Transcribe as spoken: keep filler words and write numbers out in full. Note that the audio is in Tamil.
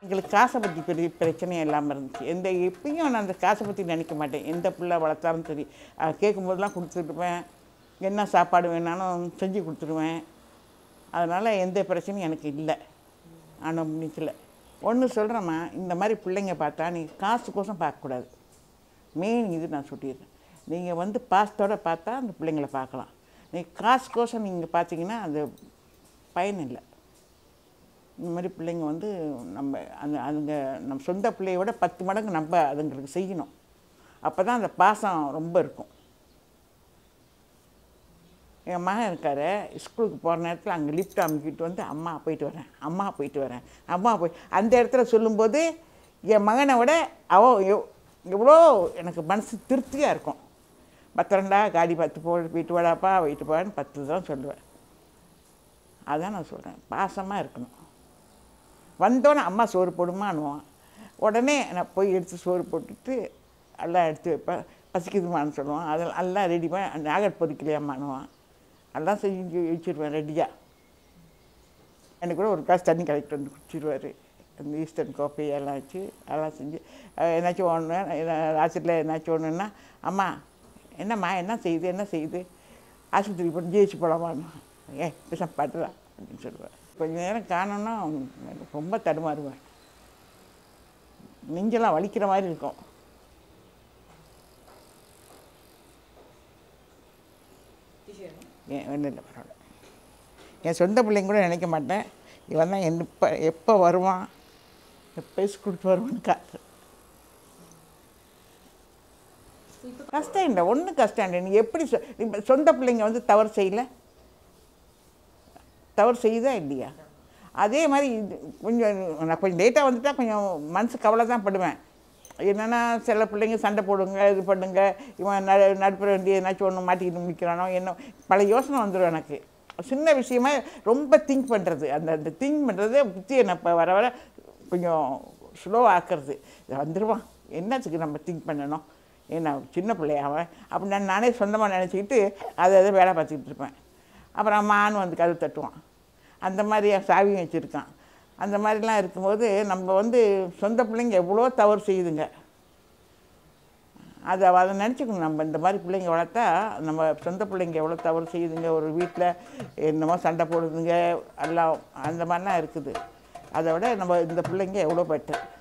எங்களுக்கு காசை பற்றி பெரிய பிரச்சனையே இல்லாமல் இருந்துச்சு. எந்த எப்பயும் நான் அந்த காசை பற்றி நினைக்க மாட்டேன். எந்த பிள்ளை வளர்த்தாலும் சரி, கேட்கும்போதெல்லாம் கொடுத்துருப்பேன். என்ன சாப்பாடு வேணாலும் செஞ்சு கொடுத்துருவேன். அதனால் எந்த பிரச்சனையும் எனக்கு இல்லை. ஆனால் நிற்கல ஒன்று சொல்கிறேம்மா, இந்த மாதிரி பிள்ளைங்க பார்த்தா நீங்கள் காசுக்கோசம் பார்க்கக்கூடாது. மெயின் இது நான் சொல்லிடுறேன். நீங்கள் வந்து பாசத்தோடு பார்த்தா அந்த பிள்ளைங்களை பார்க்கலாம். நீங்கள் காசுக்கோசம் நீங்கள் பார்த்தீங்கன்னா அது பயன் இல்லை. இந்த மாதிரி பிள்ளைங்க வந்து நம்ம அந்த அதுங்க நம்ம சொந்த பிள்ளையோட பத்து மடங்கு நம்ம அதுங்களுக்கு செய்யணும். அப்போ தான் அந்த பாசம் ரொம்ப இருக்கும். என் மகன் இருக்கார், ஸ்கூலுக்கு போகிற நேரத்தில் அங்கே லிஃப்ட் அமுக்கிட்டு வந்து அம்மா போயிட்டு வரேன், அம்மா போயிட்டு வரேன், அம்மா போய் அந்த இடத்துல சொல்லும்போது என் மகனை விட அவ எவ்வளோ எனக்கு மனசு திருப்தியாக இருக்கும். பத்திரண்டா காடி பத்து போ போயிட்டு வாடாப்பா போயிட்டு போடான்னு பத்து தான் சொல்லுவேன். அதான் நான் சொல்கிறேன், பாசமாக இருக்கணும். வந்தோன்னே அம்மா சோறு போடுமான்னுவான். உடனே நான் போய் எடுத்து சோறு போட்டுட்டு எல்லாம் எடுத்து வைப்பேன். பசிக்குதுமான்னு சொல்லுவான். அதெல்லாம் எல்லாம் ரெடிப்பேன். நாகர் பொதுக்கலையாமான்னுவான். எல்லாம் செஞ்சு வச்சுருவேன் ரெடியாக. எனக்கு கூட ஒரு கிளாஸ் தண்ணி கலெக்ட் வந்து குடிச்சிடுவார். அந்த ஈஸ்டர்ன் காஃபி எல்லாம் வச்சு அதெல்லாம் செஞ்சு என்னாச்சும் ஒன்று ஆஸ்பத்திரியில் என்னாச்சும் ஒன்றுன்னா அம்மா என்னம்மா என்ன செய்யுது என்ன செய்யுது ஆஸ்பத்திரிக்கு போட்டு ஜெயிச்சு போகலாமான்னு ஏ பேச பாட்டுதான் அப்படின்னு சொல்லுவேன். கொஞ்சம் நேரம் காணோன்னா ரொம்ப தடுமாறுவேன். நெஞ்செல்லாம் வலிக்கிற மாதிரி இருக்கும். ஏன் ஒன்றும் இல்லை, பரவாயில்ல. என் சொந்த பிள்ளைங்க கூட நினைக்க மாட்டேன். இவன் தான் என் இப்போ எப்போ வருவான், எப்போ ஸ்கூலுக்கு வருவான்னு காத்து. கஷ்டம் இல்லை, ஒன்றும் கஷ்டம் இல்லை. நீ எப்படி சொ இப்போ சொந்த பிள்ளைங்க வந்து தவறு செய்யலை, தவறு செய்யுதா இல்லையா? அதே மாதிரி இது கொஞ்சம் நான் கொஞ்சம் லேட்டாக வந்துட்டால் கொஞ்சம் மனசு கவலை தான் படுவேன். என்னென்னா சில பிள்ளைங்க சண்டை போடுங்க, இது பண்ணுங்க, இவன் நடுப்புற வேண்டிய ஏதாச்சும் ஒன்று மாட்டிக்கிட்டு முடிக்கிறானோ என்ன பல யோசனை வந்துடும். எனக்கு சின்ன விஷயமா ரொம்ப திங்க் பண்ணுறது, அந்த அந்த திங்க் பண்ணுறதே புத்தியை நம்ம வர வர கொஞ்சம் ஸ்லோவாக ஆக்கிறது. வந்துடுவான், என்னத்துக்கு நம்ம திங்க் பண்ணணும், ஏன்னா சின்ன பிள்ளையாவன் அப்படி நான் நானே சொந்தமாக நினச்சிக்கிட்டு அதை எதை வேலை பார்த்துக்கிட்டு இருப்பேன். அப்புறம் அம்மானு வந்து கதை தட்டுவான். அந்த மாதிரி சாவியும் வச்சுருக்கான். அந்த மாதிரிலாம் இருக்கும்போது நம்ம வந்து சொந்த பிள்ளைங்க எவ்வளோ தவறு செய்யுதுங்க, அதை அதை நினச்சிக்கணும். நம்ம இந்த மாதிரி பிள்ளைங்க வளர்த்தா நம்ம சொந்த பிள்ளைங்க எவ்வளோ தவறு செய்யுதுங்க, ஒரு வீட்டில் என்னமோ சண்டை போடுதுங்க எல்லாம் அந்த மாதிரிலாம் இருக்குது. அதை விட நம்ம இந்த பிள்ளைங்க எவ்வளோ பெட்டர்.